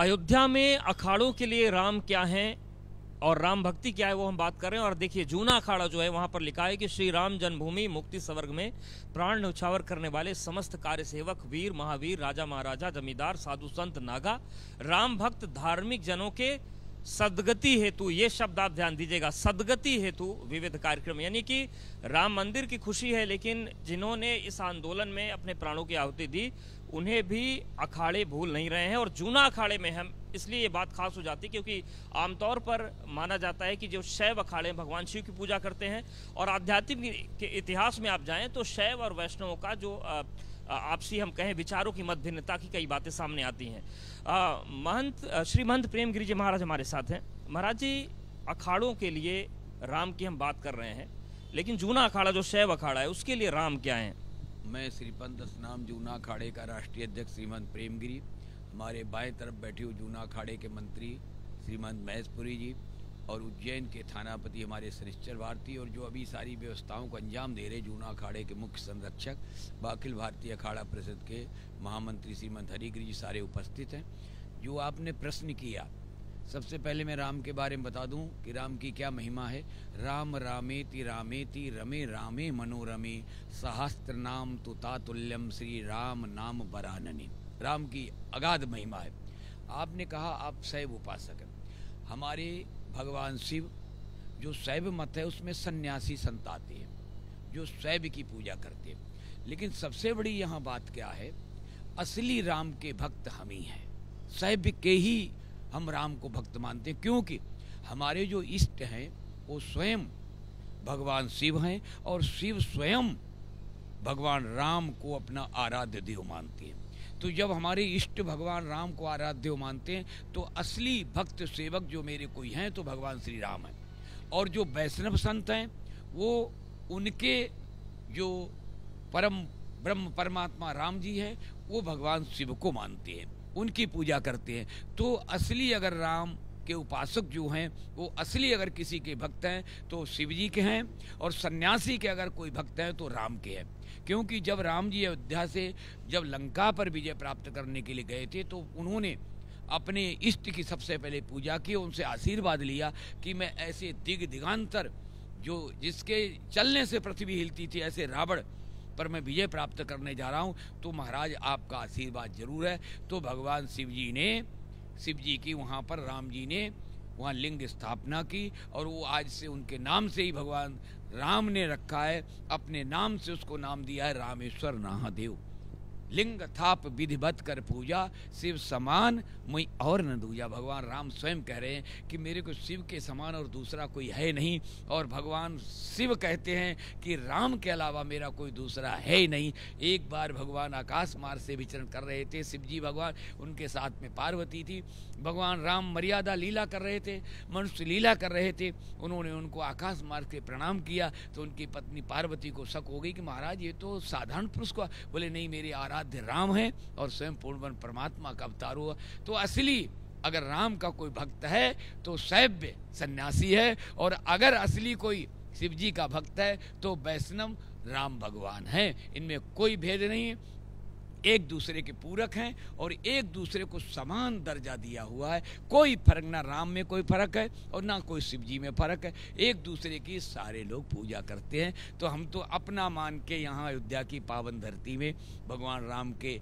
अयोध्या में अखाड़ों के लिए राम क्या है और राम भक्ति क्या है वो हम बात कर रहे हैं। और देखिए जूना अखाड़ा जो है वहां पर लिखा है कि श्री राम जन्मभूमि मुक्ति स्वर्ग में प्राण न्यौछावर करने वाले समस्त कार्य सेवक वीर महावीर राजा महाराजा जमींदार साधु संत नागा राम भक्त धार्मिक जनों के सदगति हेतु, ये शब्द आप ध्यान दीजिएगा, सदगति हेतु विविध कार्यक्रम, यानी कि राम मंदिर की खुशी है लेकिन जिन्होंने इस आंदोलन में अपने प्राणों की आहुति दी उन्हें भी अखाड़े भूल नहीं रहे हैं। और जूना अखाड़े में हम इसलिए ये बात खास हो जाती है क्योंकि आमतौर पर माना जाता है कि जो शैव अखाड़े भगवान शिव की पूजा करते हैं और आध्यात्मिक के इतिहास में आप जाएं तो शैव और वैष्णवों का जो आपसी हम कहें विचारों की मतभिन्नता की कई बातें सामने आती हैं। महंत श्रीमंत प्रेमगिरी जी महाराज हमारे साथ हैं। महाराज जी, अखाड़ों के लिए राम की हम बात कर रहे हैं लेकिन जूना अखाड़ा जो शैव अखाड़ा है उसके लिए राम क्या है? मैं श्रीपंतदास नाम जूना अखाड़े का राष्ट्रीय अध्यक्ष श्रीमंत प्रेमगिरी, हमारे बाएं तरफ बैठे हुए जूना अखाड़े के मंत्री श्रीमंत महेशपुरी जी और उज्जैन के थानापति हमारे सरिश्चर भारती और जो अभी सारी व्यवस्थाओं को अंजाम दे रहे जूना अखाड़े के मुख्य संरक्षक व अखिल भारतीय अखाड़ा परिषद के महामंत्री श्रीमत हरिगिर जी सारे उपस्थित हैं। जो आपने प्रश्न किया, सबसे पहले मैं राम के बारे में बता दूं कि राम की क्या महिमा है। राम रामेति रमे रामे मनोरमे सहस्त्र नाम तुतातुल्यम श्री राम नाम बरानने। राम की अगाध महिमा है। आपने कहा आप शैव उपासक हैं। हमारे भगवान शिव जो शैव मत है उसमें सन्यासी संत आते हैं जो शैव की पूजा करते हैं, लेकिन सबसे बड़ी यहाँ बात क्या है, असली राम के भक्त हम ही हैं। शैव के ही हम राम को भक्त मानते हैं क्योंकि हमारे जो इष्ट हैं वो स्वयं भगवान शिव हैं और शिव स्वयं भगवान राम को अपना आराध्य देव मानते हैं। तो जब हमारे इष्ट भगवान राम को आराध्य मानते हैं तो असली भक्त सेवक जो मेरे कोई हैं तो भगवान श्री राम हैं। और जो वैष्णव संत हैं वो उनके जो परम ब्रह्म परमात्मा राम जी हैं वो भगवान शिव को मानते हैं, उनकी पूजा करते हैं। तो असली अगर राम के उपासक जो हैं वो असली अगर किसी के भक्त हैं तो शिव जी के हैं और सन्यासी के अगर कोई भक्त हैं तो राम के हैं। क्योंकि जब राम जी अयोध्या से जब लंका पर विजय प्राप्त करने के लिए गए थे तो उन्होंने अपने इष्ट की सबसे पहले पूजा की, उनसे आशीर्वाद लिया कि मैं ऐसे दिग्गंतर जो जिसके चलने से पृथ्वी हिलती थी ऐसे रावण पर मैं विजय प्राप्त करने जा रहा हूँ, तो महाराज आपका आशीर्वाद जरूर है। तो भगवान शिव जी की वहाँ पर राम जी ने वहाँ लिंग स्थापना की और वो आज से उनके नाम से ही भगवान राम ने रखा है, अपने नाम से उसको नाम दिया है रामेश्वर नाहदेव। लिंग थाप विधिवत कर पूजा शिव समान मुई और न दूजा। भगवान राम स्वयं कह रहे हैं कि मेरे को शिव के समान और दूसरा कोई है नहीं और भगवान शिव कहते हैं कि राम के अलावा मेरा कोई दूसरा है ही नहीं। एक बार भगवान आकाश मार्ग से विचरण कर रहे थे, शिव जी भगवान, उनके साथ में पार्वती थी, भगवान राम मर्यादा लीला कर रहे थे, मनुष्य लीला कर रहे थे। उन्होंने उनको आकाश मार्ग से प्रणाम किया तो उनकी पत्नी पार्वती को शक हो गई कि महाराज ये तो साधारण पुरुष को, बोले नहीं मेरे आराध्य राम है और स्वयं पूर्णवन परमात्मा का अवतार हुआ। तो असली अगर राम का कोई भक्त है तो शैव सन्यासी है और अगर असली कोई शिव जी का भक्त है तो वैष्णव राम भगवान है। इनमें कोई भेद नहीं है, एक दूसरे के पूरक हैं और एक दूसरे को समान दर्जा दिया हुआ है। कोई फर्क ना, राम में कोई फर्क है और ना कोई शिव जी में फर्क है, एक दूसरे की सारे लोग पूजा करते हैं। तो हम तो अपना मान के यहाँ अयोध्या की पावन धरती में भगवान राम के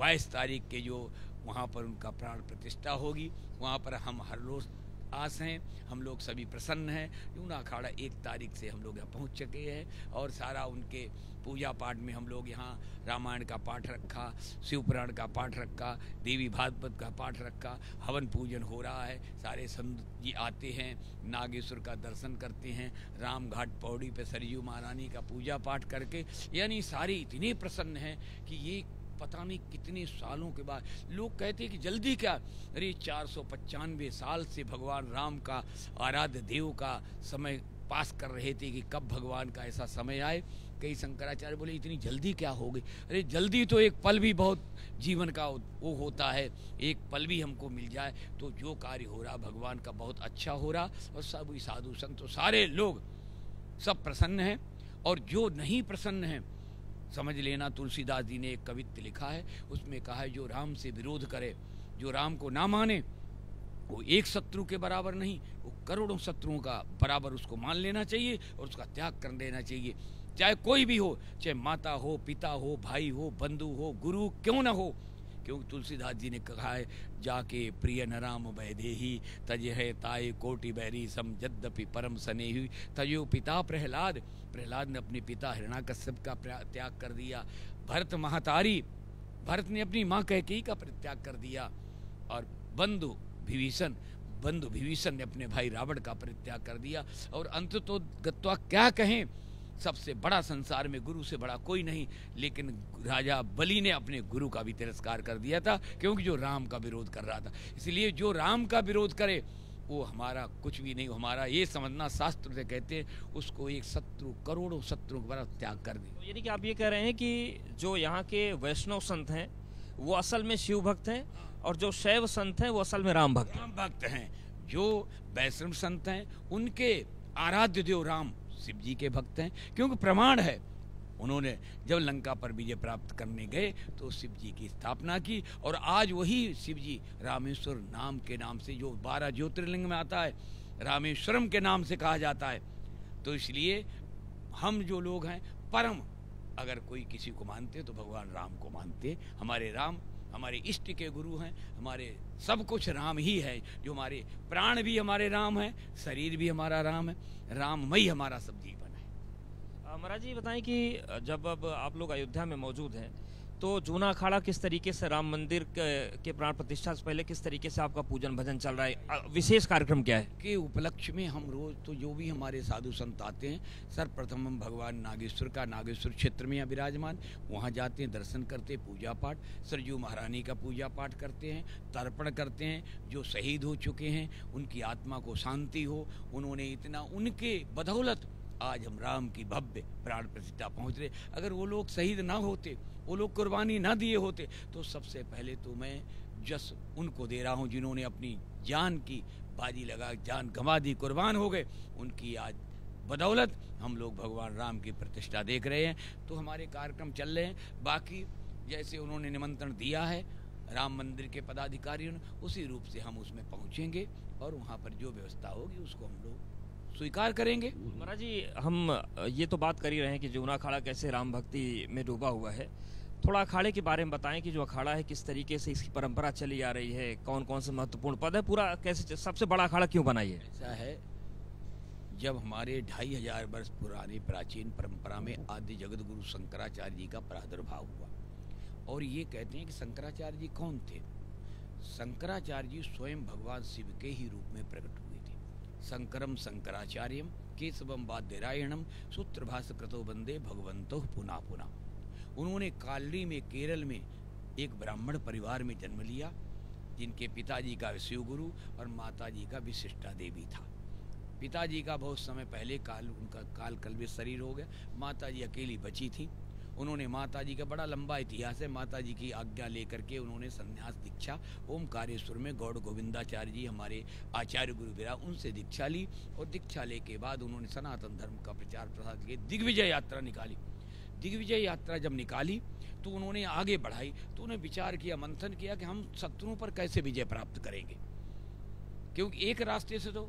22 तारीख के जो वहाँ पर उनका प्राण प्रतिष्ठा होगी वहाँ पर हम हर रोज आस हैं, हम लोग सभी प्रसन्न हैं। जूना अखाड़ा 1 तारीख से हम लोग यहाँ पहुँच चुके हैं और सारा उनके पूजा पाठ में हम लोग यहाँ रामायण का पाठ रखा, शिवपुराण का पाठ रखा, देवी भागवत का पाठ रखा, हवन पूजन हो रहा है, सारे संत जी आते हैं, नागेश्वर का दर्शन करते हैं, राम घाट पौड़ी पे सरयू महारानी का पूजा पाठ करके, यानी सारे इतने प्रसन्न हैं कि ये पता नहीं कितने सालों के बाद लोग कहते हैं कि जल्दी क्या, अरे 495 साल से भगवान राम का आराध्य देव का समय पास कर रहे थे कि कब भगवान का ऐसा समय आए। कई शंकराचार्य बोले इतनी जल्दी क्या हो गई, अरे जल्दी तो एक पल भी बहुत जीवन का वो होता है, एक पल भी हमको मिल जाए तो जो कार्य हो रहा भगवान का बहुत अच्छा हो रहा। और सब साधु संत तो सारे लोग सब प्रसन्न हैं और जो नहीं प्रसन्न हैं समझ लेना, तुलसीदास जी ने एक कवित्व लिखा है उसमें कहा है जो राम से विरोध करे जो राम को ना माने वो एक शत्रु के बराबर नहीं, वो करोड़ों शत्रुओं का बराबर उसको मान लेना चाहिए और उसका त्याग कर देना चाहिए। चाहे कोई भी हो, चाहे माता हो, पिता हो, भाई हो, बंधु हो, गुरु क्यों ना हो, क्योंकि तुलसीदास जी ने कहा है, जाके प्रिय नराम वैदेही तज है ताय कोटि बैरी सम यद्यपि परम सनेही तयो पिता प्रहलाद। प्रहलाद ने अपने पिता हिरण्यकश्यप का त्याग कर दिया। भरत महातारी, भरत ने अपनी माँ कैकेयी का परित्याग कर दिया। और बंधु विभीषण ने अपने भाई रावण का परित्याग कर दिया। और अंत तो गत्वा क्या कहें, सबसे बड़ा संसार में गुरु से बड़ा कोई नहीं, लेकिन राजा बलि ने अपने गुरु का भी तिरस्कार कर दिया था, क्योंकि जो राम का विरोध कर रहा था। इसलिए जो राम का विरोध करे वो हमारा कुछ भी नहीं, हमारा ये समझना शास्त्र से कहते हैं उसको एक शत्रु, करोड़ों शत्रुओं के बराबर त्याग कर दे। तो यानी कि आप ये कह रहे हैं कि जो यहाँ के वैष्णव संत हैं वो असल में शिव भक्त हैं, और जो शैव संत हैं वो असल में राम भक्त, राम भक्त हैं। जो वैष्णव संत हैं उनके आराध्य देव राम शिव जी के भक्त हैं, क्योंकि प्रमाण है उन्होंने जब लंका पर विजय प्राप्त करने गए तो शिव जी की स्थापना की। और आज वही शिव जी रामेश्वर नाम के नाम से, जो 12 ज्योतिर्लिंग में आता है, रामेश्वरम के नाम से कहा जाता है। तो इसलिए हम जो लोग हैं परम, अगर कोई किसी को मानते तो भगवान राम को मानते। हमारे राम हमारे इष्ट के गुरु हैं, हमारे सब कुछ राम ही है, जो हमारे प्राण भी हमारे राम है, शरीर भी हमारा राम है, राममय हमारा सब जीवन है। महाराज जी बताएं कि जब अब आप लोग अयोध्या में मौजूद हैं तो जूना अखाड़ा किस तरीके से राम मंदिर के प्राण प्रतिष्ठा से पहले किस तरीके से आपका पूजन भजन चल रहा है, विशेष कार्यक्रम क्या है के उपलक्ष्य में? हम रोज तो जो भी हमारे साधु संत आते हैं, सर्वप्रथम हम भगवान नागेश्वर का, नागेश्वर क्षेत्र में विराजमान, वहाँ जाते हैं, दर्शन करते हैं, पूजा पाठ, सरयू महारानी का पूजा पाठ करते हैं, तर्पण करते हैं। जो शहीद हो चुके हैं उनकी आत्मा को शांति हो, उन्होंने इतना, उनके बदौलत आज हम राम की भव्य प्राण प्रतिष्ठा पहुँच रहे। अगर वो लोग शहीद ना होते, वो लोग कुर्बानी ना दिए होते, तो सबसे पहले तो मैं जस उनको दे रहा हूँ जिन्होंने अपनी जान की बाजी लगा, जान गंवा दी, कुर्बान हो गए। उनकी आज बदौलत हम लोग भगवान राम की प्रतिष्ठा देख रहे हैं। तो हमारे कार्यक्रम चल रहे हैं, बाकी जैसे उन्होंने निमंत्रण दिया है राम मंदिर के पदाधिकारियों ने, उसी रूप से हम उसमें पहुँचेंगे और वहाँ पर जो व्यवस्था होगी उसको हम लोग स्वीकार करेंगे। महाराज जी, हम ये तो बात कर ही रहे हैं कि जूना अखाड़ा कैसे राम भक्ति में डूबा हुआ है, थोड़ा अखाड़े के बारे में बताएं कि जो अखाड़ा है किस तरीके से इसकी परंपरा चली आ रही है, कौन कौन से महत्वपूर्ण पद है, पूरा कैसे, सबसे बड़ा अखाड़ा क्यों बना है? ऐसा है, जब हमारे 2500 वर्ष पुरानी प्राचीन परंपरा में आदि जगत गुरु शंकराचार्य जी का प्रादुर्भाव हुआ। और ये कहते हैं कि शंकराचार्य जी कौन थे? शंकराचार्य जी स्वयं भगवान शिव के ही रूप में प्रकट हुए थे। शंकरम शंकराचार्यम केशवम वाद्यरायणम सूत्रभाष कृतो वंदे भगवंतो पुनः पुनः। उन्होंने कालरी में, केरल में एक ब्राह्मण परिवार में जन्म लिया, जिनके पिताजी का शिव गुरु और माताजी का विशिष्टा देवी था। पिताजी का बहुत समय पहले उनका कालकल्वित शरीर हो गया, माताजी अकेली बची थी। उन्होंने, माताजी का बड़ा लंबा इतिहास है, माताजी की आज्ञा लेकर के उन्होंने संन्यास दीक्षा ओमकारेश्वर में गौड़ गोविंदाचार्य जी हमारे आचार्य गुरु विराज, उनसे दीक्षा ली। और दीक्षा ले के बाद उन्होंने सनातन धर्म का प्रचार प्रसार के दिग्विजय यात्रा निकाली। दिग्विजय यात्रा जब निकाली तो उन्होंने आगे बढ़ाई, तो उन्हें विचार किया, मंथन किया कि हम शत्रुओं पर कैसे विजय प्राप्त करेंगे, क्योंकि एक रास्ते से तो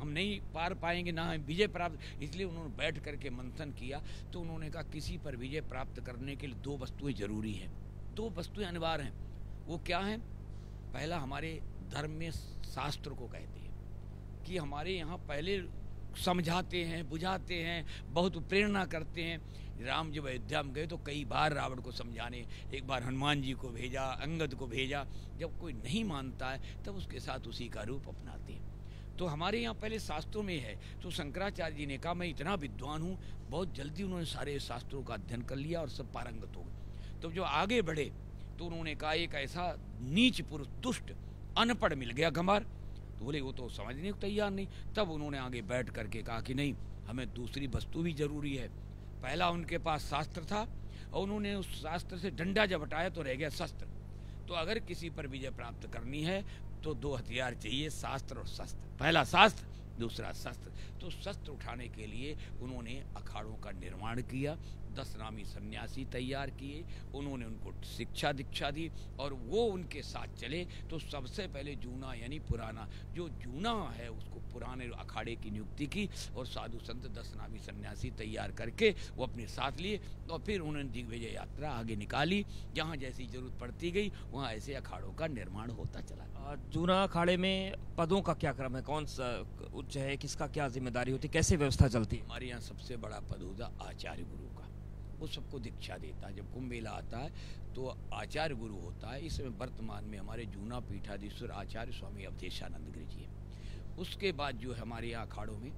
हम नहीं पार पाएंगे, ना हम विजय प्राप्त। इसलिए उन्होंने बैठ करके मंथन किया, तो उन्होंने कहा किसी पर विजय प्राप्त करने के लिए दो वस्तुएं जरूरी हैं, दो वस्तुएं अनिवार्य हैं। वो क्या हैं? पहला, हमारे धर्म में शास्त्र को कहते हैं कि हमारे यहाँ पहले समझाते हैं, बुझाते हैं, बहुत प्रेरणा करते हैं। राम जब अयोध्या में गए तो कई बार रावण को समझाने, एक बार हनुमान जी को भेजा, अंगद को भेजा। जब कोई नहीं मानता है तब उसके साथ उसी का रूप अपनाते हैं। तो हमारे यहाँ पहले शास्त्रों में है। तो शंकराचार्य जी ने कहा मैं इतना विद्वान हूँ, बहुत जल्दी उन्होंने सारे शास्त्रों का अध्ययन कर लिया और सब पारंगत हो गए। तो जो आगे बढ़े तो उन्होंने कहा एक ऐसा नीच पुरुष, दुष्ट, अनपढ़ मिल गया गंवार, तो बोले वो तो समझने को तैयार नहीं। तब उन्होंने आगे बैठ करके कहा कि नहीं, हमें दूसरी वस्तु भी जरूरी है। पहला उनके पास शास्त्र था और उन्होंने उस शास्त्र से डंडा जब हटाया तो रह गया शस्त्र। तो अगर किसी पर विजय प्राप्त करनी है तो दो हथियार चाहिए, शास्त्र और शस्त्र। पहला शास्त्र, दूसरा शस्त्र। तो शस्त्र उठाने के लिए उन्होंने अखाड़ों का निर्माण किया। 10 नामी सन्यासी तैयार किए, उन्होंने उनको शिक्षा दीक्षा दी और वो उनके साथ चले। तो सबसे पहले जूना यानी पुराना, जो जूना है उसको पुराने अखाड़े की नियुक्ति की और साधु संत 10 नामी सन्यासी तैयार करके वो अपने साथ लिए और फिर उन्होंने दिग्विजय यात्रा आगे निकाली। जहाँ जैसी जरूरत पड़ती गई वहाँ ऐसे अखाड़ों का निर्माण होता चला। जूना अखाड़े में पदों का क्या क्रम है, कौन सा उच्च है, किसका क्या जिम्मेदारी होती, कैसे व्यवस्था चलती है? हमारे यहाँ सबसे बड़ा पद होता आचार्य गुरु का, वो सबको दीक्षा देता है। जब कुंभ मेला आता है तो आचार्य गुरु होता है। इसमें वर्तमान में हमारे जूना पीठाधीश्वर आचार्य स्वामी अवधेशानंद गिरिजी है। उसके बाद जो है हमारे यहाँ अखाड़ों में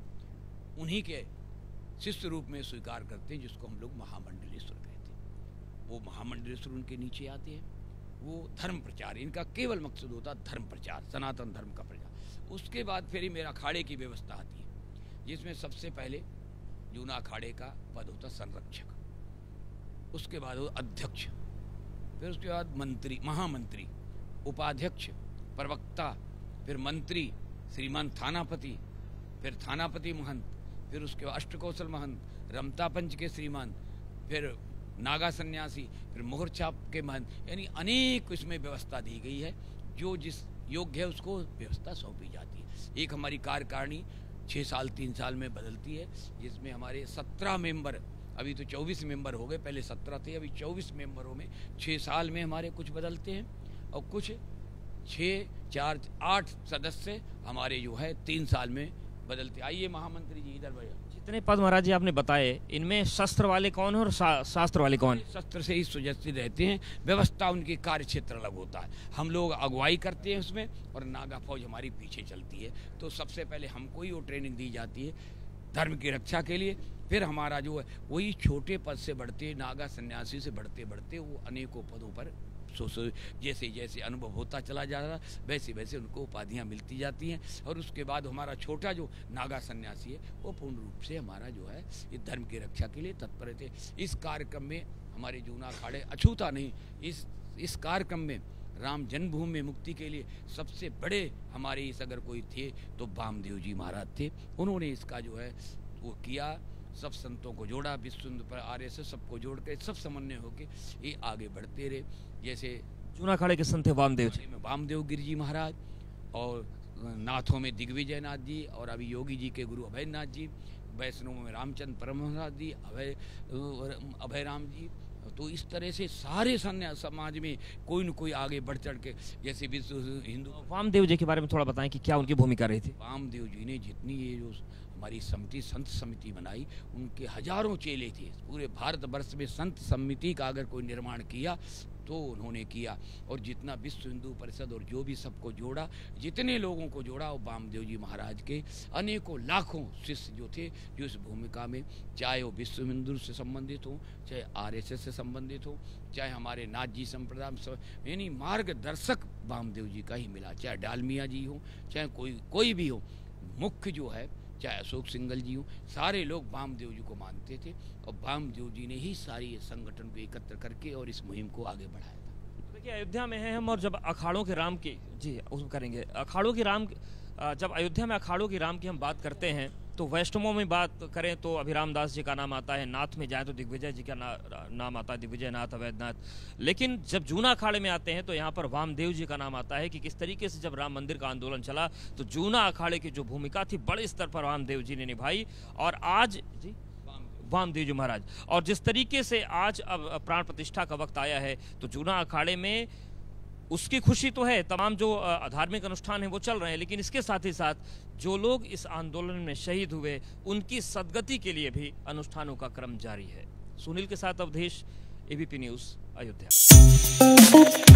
उन्हीं के शिष्य रूप में स्वीकार करते हैं, जिसको हम लोग महामंडलेश्वर कहते हैं। वो महामंडलेश्वर उनके नीचे आते हैं। वो धर्म प्रचार, इनका केवल मकसद होता धर्म प्रचार, सनातन धर्म का प्रचार। उसके बाद फिर ही मेरा अखाड़े की व्यवस्था आती है, जिसमें सबसे पहले जूना अखाड़े का पद होता संरक्षक, उसके बाद होता अध्यक्ष, फिर उसके बाद मंत्री, महामंत्री, उपाध्यक्ष, प्रवक्ता, फिर मंत्री, श्रीमान थानापति, फिर थानापति महंत, फिर उसके बाद अष्टकौशल महंत, रमता पंच के श्रीमान, फिर नागा सन्यासी, फिर मोहर छाप के महंत, यानी अनेक इसमें व्यवस्था दी गई है। जो जिस योग्य है उसको व्यवस्था सौंपी जाती है। एक हमारी कार्यकारिणी 6 साल 3 साल में बदलती है, जिसमें हमारे 17 मेंबर, अभी तो 24 मेंबर हो गए, पहले 17 थे, अभी 24 मेंबरों में 6 साल में हमारे कुछ बदलते हैं और कुछ 6, 4, 8 सदस्य हमारे जो है 3 साल में बदलते। आइए महामंत्री जी इधर भैया। इतने पद महाराज जी आपने बताए, इनमें शस्त्र वाले कौन है और शास्त्र वाले कौन? शस्त्र से ही सुजस्थित रहते हैं, व्यवस्था उनके कार्य क्षेत्र अलग होता है। हम लोग अगुवाई करते हैं उसमें और नागा फौज हमारी पीछे चलती है। तो सबसे पहले हमको ही वो ट्रेनिंग दी जाती है धर्म की रक्षा के लिए। फिर हमारा जो है वही छोटे पद से बढ़ते, नागा सन्यासी से बढ़ते बढ़ते वो अनेकों पदों पर जैसे जैसे अनुभव होता चला जा रहा वैसे वैसे उनको उपाधियाँ मिलती जाती हैं। और उसके बाद हमारा छोटा जो नागा सन्यासी है वो पूर्ण रूप से हमारा जो है ये धर्म की रक्षा के लिए तत्पर रहते। इस कार्यक्रम में हमारे जूना अखाड़े अछूता नहीं। इस कार्यक्रम में राम जन्मभूमि में मुक्ति के लिए सबसे बड़े हमारे इस अगर कोई थे तो बामदेव जी महाराज थे। उन्होंने इसका जो है वो किया, सब संतों को जोड़ा, विश्व हिंदू पर RSS सबको जोड़ के सब समन्वय होके ये आगे बढ़ते रहे। जैसे जूना अखाड़े के संत वामदेव गिरिजी महाराज और नाथों में दिग्विजयनाथ जी और अभी योगी जी के गुरु अभयनाथ जी, वैष्णवों में रामचंद्र परमसाद जी, अभयराम जी। तो इस तरह से सारे समाज में कोई न कोई आगे बढ़ चढ़ के, जैसे विश्व हिंदू। वामदेव जी के बारे में थोड़ा बताएं कि क्या उनकी भूमिका रही थी? वामदेव जी ने जितनी ये जो हमारी समिति संत समिति बनाई, उनके हजारों चेले थे। पूरे भारतवर्ष में संत समिति का अगर कोई निर्माण किया तो उन्होंने किया। और जितना विश्व हिंदू परिषद और जो भी सबको जोड़ा, जितने लोगों को जोड़ा, वो बामदेव जी महाराज के अनेकों लाखों शिष्य जो थे जो इस भूमिका में, चाहे वो विश्व हिंदू से संबंधित हो, चाहे RSS से संबंधित हो, चाहे हमारे नाथ जी संप्रदाय, यानी मार्गदर्शक बामदेव जी का ही मिला। चाहे डालमिया जी हो, चाहे कोई भी हो, मुख्य जो है, चाहे अशोक सिंघल जी हो, सारे लोग बामदेव जी को मानते थे और बामदेव जी ने ही सारी संगठन को एकत्र करके और इस मुहिम को आगे बढ़ाया था। तो देखिए अयोध्या में है हम, और जब अखाड़ों के राम की जी उसमें करेंगे अखाड़ों के राम, जब अयोध्या में अखाड़ों के राम की हम बात करते हैं तो वैष्णवों में बात करें तो अभिरामदास जी का नाम आता है, नाथ में जाएँ तो दिग्विजय जी का नाम आता है, दिग्विजयनाथ, अवैधनाथ। लेकिन जब जूना अखाड़े में आते हैं तो यहाँ पर वामदेव जी का नाम आता है कि किस तरीके से जब राम मंदिर का आंदोलन चला तो जूना अखाड़े की जो भूमिका थी बड़े स्तर पर वामदेव जी ने निभाई। और आज जी वामदेव जी महाराज, और जिस तरीके से आज अब प्राण प्रतिष्ठा का वक्त आया है तो जूना अखाड़े में उसकी खुशी तो है, तमाम जो धार्मिक अनुष्ठान है वो चल रहे हैं, लेकिन इसके साथ ही साथ जो लोग इस आंदोलन में शहीद हुए उनकी सद्गति के लिए भी अनुष्ठानों का क्रम जारी है। सुनील के साथ अवधेश, ABP न्यूज़, अयोध्या।